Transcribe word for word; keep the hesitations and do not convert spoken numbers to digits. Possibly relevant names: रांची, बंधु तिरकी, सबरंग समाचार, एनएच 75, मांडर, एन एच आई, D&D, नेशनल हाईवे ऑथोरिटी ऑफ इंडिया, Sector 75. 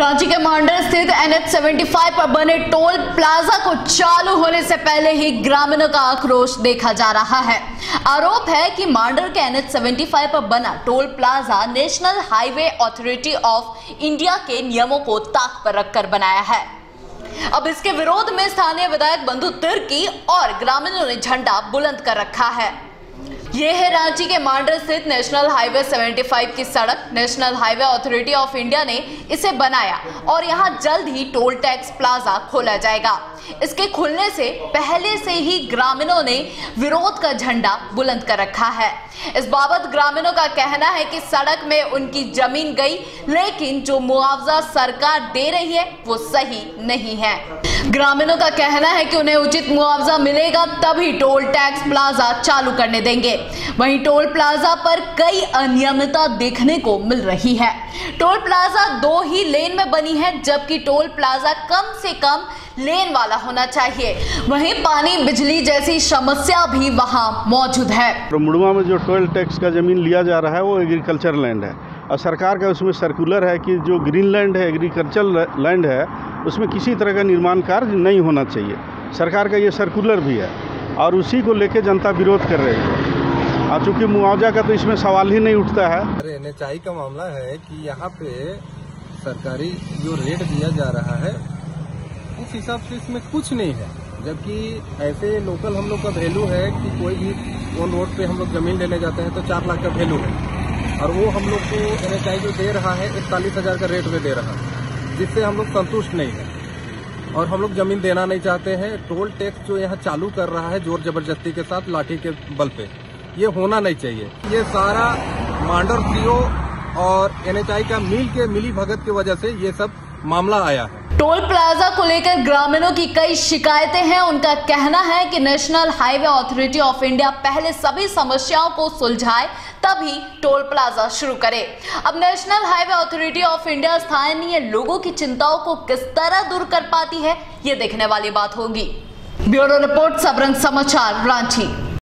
रांची के मांडर स्थित N H पचहत्तर पर बने टोल प्लाजा को चालू होने से पहले ही ग्रामीणों का आक्रोश देखा जा रहा है। आरोप है कि मांडर के एन एच पचहत्तर पर बना toll plaza नेशनल हाईवे ऑथोरिटी ऑफ इंडिया के नियमों को ताक पर रखकर बनाया है। अब इसके विरोध में स्थानीय विधायक बंधु तिरकी और ग्रामीणों ने झंडा बुलंद कर रखा है। यह है रांची के मांडर स्थित नेशनल हाईवे पचहत्तर की सड़क। नेशनल हाईवे ऑथोरिटी ऑफ इंडिया ने इसे बनाया और यहां जल्द ही टोल टैक्स प्लाजा खोला जाएगा। इसके खुलने से पहले से ही ग्रामीणों ने विरोध का झंडा बुलंद कर रखा है। इस बाबत ग्रामीणों का कहना है कि सड़क में उनकी जमीन गई, लेकिन जो मुआवजा सरकार दे रही है वो सही नहीं है। ग्रामीणों का कहना है कि उन्हें उचित मुआवजा मिलेगा तभी टोल टैक्स प्लाजा चालू करने देंगे। वहीं टोल प्लाजा पर कई अनियमितता देखने को मिल रही है। टोल प्लाजा दो ही लेन में बनी है, जबकि टोल प्लाजा कम से कम लेन वाला होना चाहिए। वहीं पानी बिजली जैसी समस्या भी वहां मौजूद है। मुड़वा में जो टोल टैक्स का जमीन लिया जा रहा है वो एग्रीकल्चर लैंड है और सरकार का उसमें सर्कुलर है कि जो ग्रीन लैंड है, एग्रीकल्चर लैंड है, उसमें किसी तरह का निर्माण कार्य नहीं होना चाहिए। सरकार का ये सर्कुलर भी है और उसी को लेके जनता विरोध कर रही है। और चूँकि मुआवजा का तो इसमें सवाल ही नहीं उठता है। अरे एन एच आई का मामला है कि यहाँ पे सरकारी जो रेट दिया जा रहा है उस हिसाब से इसमें कुछ नहीं है, जबकि ऐसे लोकल हम लोग का वैल्यू है कि कोई भी ऑन रोड पे हम लोग जमीन लेने जाते हैं तो चार लाख का वैल्यू है और वो हम लोग को एन एच आई जो दे रहा है इकतालीस हजार का रेट में दे रहा है, जिससे हम लोग संतुष्ट नहीं है और हम लोग जमीन देना नहीं चाहते हैं। टोल टैक्स जो यहाँ चालू कर रहा है जोर जबरदस्ती के साथ, लाठी के बल पे, ये होना नहीं चाहिए। ये सारा मांडर सीओ और एन एच आई का मिल के मिली भगत की वजह से ये सब मामला आया है। टोल प्लाजा को लेकर ग्रामीणों की कई शिकायतें हैं। उनका कहना है कि नेशनल हाईवे ऑथोरिटी ऑफ इंडिया पहले सभी समस्याओं को सुलझाए तभी टोल प्लाजा शुरू करे। अब नेशनल हाईवे ऑथोरिटी ऑफ इंडिया स्थानीय लोगों की चिंताओं को किस तरह दूर कर पाती है, ये देखने वाली बात होगी। ब्यूरो रिपोर्ट, सबरंग समाचार, रांची।